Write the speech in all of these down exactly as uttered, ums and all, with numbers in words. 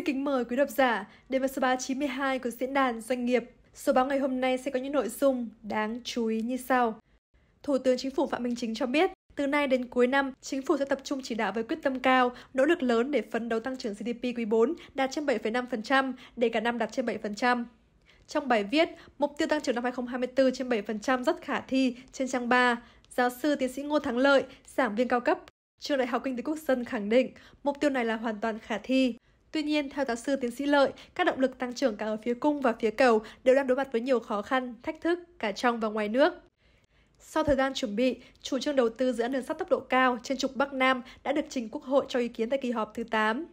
Xin kính mời quý độc giả đến với số báo chín mươi hai của Diễn đàn Doanh nghiệp. Số báo ngày hôm nay sẽ có những nội dung đáng chú ý như sau. Thủ tướng Chính phủ Phạm Minh Chính cho biết, từ nay đến cuối năm, Chính phủ sẽ tập trung chỉ đạo với quyết tâm cao, nỗ lực lớn để phấn đấu tăng trưởng giê đê pê quý bốn đạt trên bảy phẩy năm phần trăm, để cả năm đạt trên bảy phần trăm. Trong bài viết, mục tiêu tăng trưởng năm hai không hai tư trên bảy phần trăm rất khả thi trên trang ba, giáo sư tiến sĩ Ngô Thắng Lợi, giảng viên cao cấp, Trường Đại học Kinh tế Quốc dân khẳng định mục tiêu này là hoàn toàn khả thi. Tuy nhiên, theo giáo sư tiến sĩ Lợi, các động lực tăng trưởng cả ở phía cung và phía cầu đều đang đối mặt với nhiều khó khăn, thách thức cả trong và ngoài nước. Sau thời gian chuẩn bị, chủ trương đầu tư dự án đường sắt tốc độ cao trên trục Bắc Nam đã được trình Quốc hội cho ý kiến tại kỳ họp thứ tám.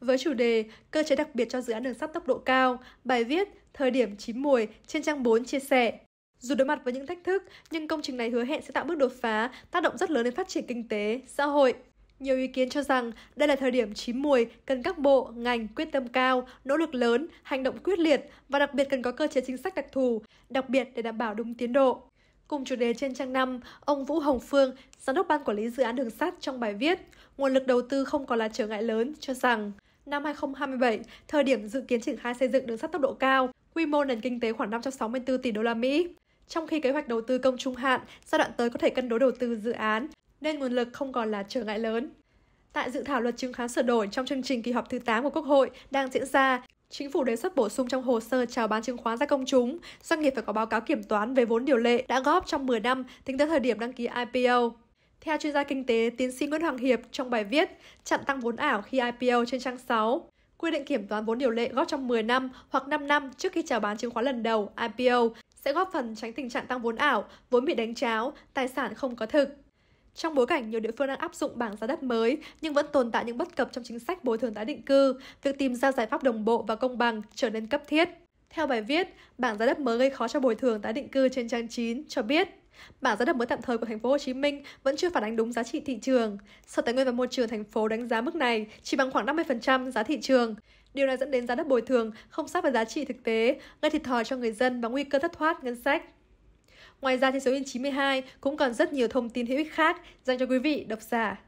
Với chủ đề Cơ chế đặc biệt cho dự án đường sắt tốc độ cao, bài viết Thời điểm chín mùi trên trang bốn chia sẻ, dù đối mặt với những thách thức, nhưng công trình này hứa hẹn sẽ tạo bước đột phá, tác động rất lớn đến phát triển kinh tế, xã hội. Nhiều ý kiến cho rằng đây là thời điểm chín mùi, cần các bộ, ngành quyết tâm cao, nỗ lực lớn, hành động quyết liệt và đặc biệt cần có cơ chế chính sách đặc thù, đặc biệt để đảm bảo đúng tiến độ. Cùng chủ đề trên trang năm, ông Vũ Hồng Phương, giám đốc ban quản lý dự án đường sắt trong bài viết Nguồn lực đầu tư không còn là trở ngại lớn cho rằng năm hai không hai bảy, thời điểm dự kiến triển khai xây dựng đường sắt tốc độ cao, quy mô nền kinh tế khoảng năm trăm sáu mươi tư tỷ đô la Mỹ. Trong khi kế hoạch đầu tư công trung hạn, giai đoạn tới có thể cân đối đầu tư dự án, nên nguồn lực không còn là trở ngại lớn. Tại dự thảo luật chứng khoán sửa đổi trong chương trình kỳ họp thứ tám của Quốc hội đang diễn ra, Chính phủ đề xuất bổ sung trong hồ sơ chào bán chứng khoán ra công chúng, doanh nghiệp phải có báo cáo kiểm toán về vốn điều lệ đã góp trong mười năm tính tới thời điểm đăng ký i pê o. Theo chuyên gia kinh tế tiến sĩ Nguyễn Hoàng Hiệp trong bài viết Chặn tăng vốn ảo khi i pê o trên trang sáu, quy định kiểm toán vốn điều lệ góp trong mười năm hoặc năm năm trước khi chào bán chứng khoán lần đầu i pê o sẽ góp phần tránh tình trạng tăng vốn ảo, vốn bị đánh tráo, tài sản không có thực. Trong bối cảnh nhiều địa phương đang áp dụng bảng giá đất mới nhưng vẫn tồn tại những bất cập trong chính sách bồi thường tái định cư, việc tìm ra giải pháp đồng bộ và công bằng trở nên cấp thiết. Theo bài viết, bảng giá đất mới gây khó cho bồi thường tái định cư trên trang chín cho biết, bảng giá đất mới tạm thời của thành phố Hồ Chí Minh vẫn chưa phản ánh đúng giá trị thị trường. Sở Tài nguyên và Môi trường thành phố đánh giá mức này chỉ bằng khoảng năm mươi phần trăm giá thị trường. Điều này dẫn đến giá đất bồi thường không sát với giá trị thực tế, gây thiệt thòi cho người dân và nguy cơ thất thoát ngân sách. Ngoài ra, trên số in chín mươi hai cũng còn rất nhiều thông tin hữu ích khác dành cho quý vị độc giả.